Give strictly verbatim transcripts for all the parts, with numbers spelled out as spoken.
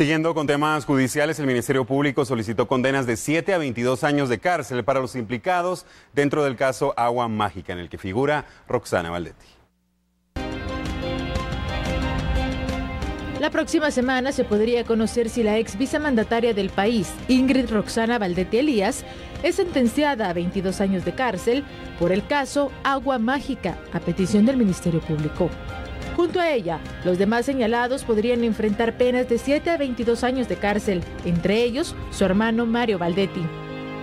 Siguiendo con temas judiciales, el Ministerio Público solicitó condenas de siete a veintidós años de cárcel para los implicados dentro del caso Agua Mágica, en el que figura Roxana Baldetti. La próxima semana se podría conocer si la ex vicemandataria del país, Ingrid Roxana Baldetti Elías, es sentenciada a veintidós años de cárcel por el caso Agua Mágica, a petición del Ministerio Público. Junto a ella, los demás señalados podrían enfrentar penas de siete a veintidós años de cárcel, entre ellos su hermano Mario Baldetti.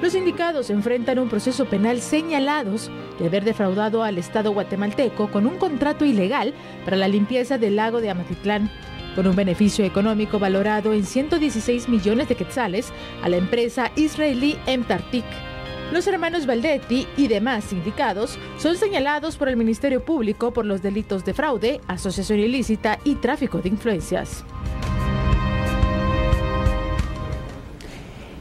Los indicados enfrentan un proceso penal señalados de haber defraudado al Estado guatemalteco con un contrato ilegal para la limpieza del lago de Amatitlán, con un beneficio económico valorado en ciento dieciséis millones de quetzales a la empresa israelí Emtartik. Los hermanos Baldetti y demás sindicados son señalados por el Ministerio Público por los delitos de fraude, asociación ilícita y tráfico de influencias.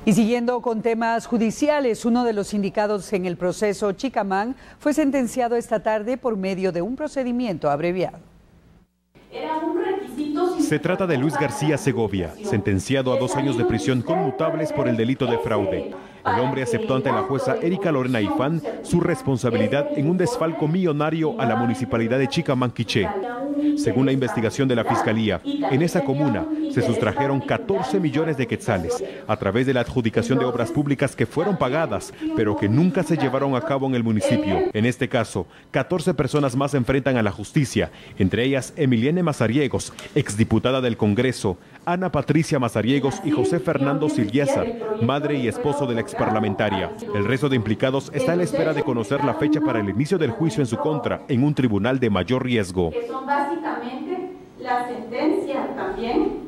Y siguiendo con temas judiciales, uno de los indicados en el proceso Chicamán fue sentenciado esta tarde por medio de un procedimiento abreviado. Era un Se trata de Luis García Segovia, sentenciado a dos años de prisión conmutables por el delito de fraude. El hombre aceptó ante la jueza Erika Lorena Ifán su responsabilidad en un desfalco millonario a la municipalidad de Chicamán. Según la investigación de la Fiscalía, en esa comuna se sustrajeron catorce millones de quetzales a través de la adjudicación de obras públicas que fueron pagadas, pero que nunca se llevaron a cabo en el municipio. En este caso, catorce personas más se enfrentan a la justicia, entre ellas Emiliene Mazariegos, exdiputada del Congreso, Ana Patricia Mazariegos y José Fernando Silguésar, madre y esposo de la exparlamentaria. El resto de implicados está a la espera de conocer la fecha para el inicio del juicio en su contra en un tribunal de mayor riesgo. Que son básicamente la sentencia también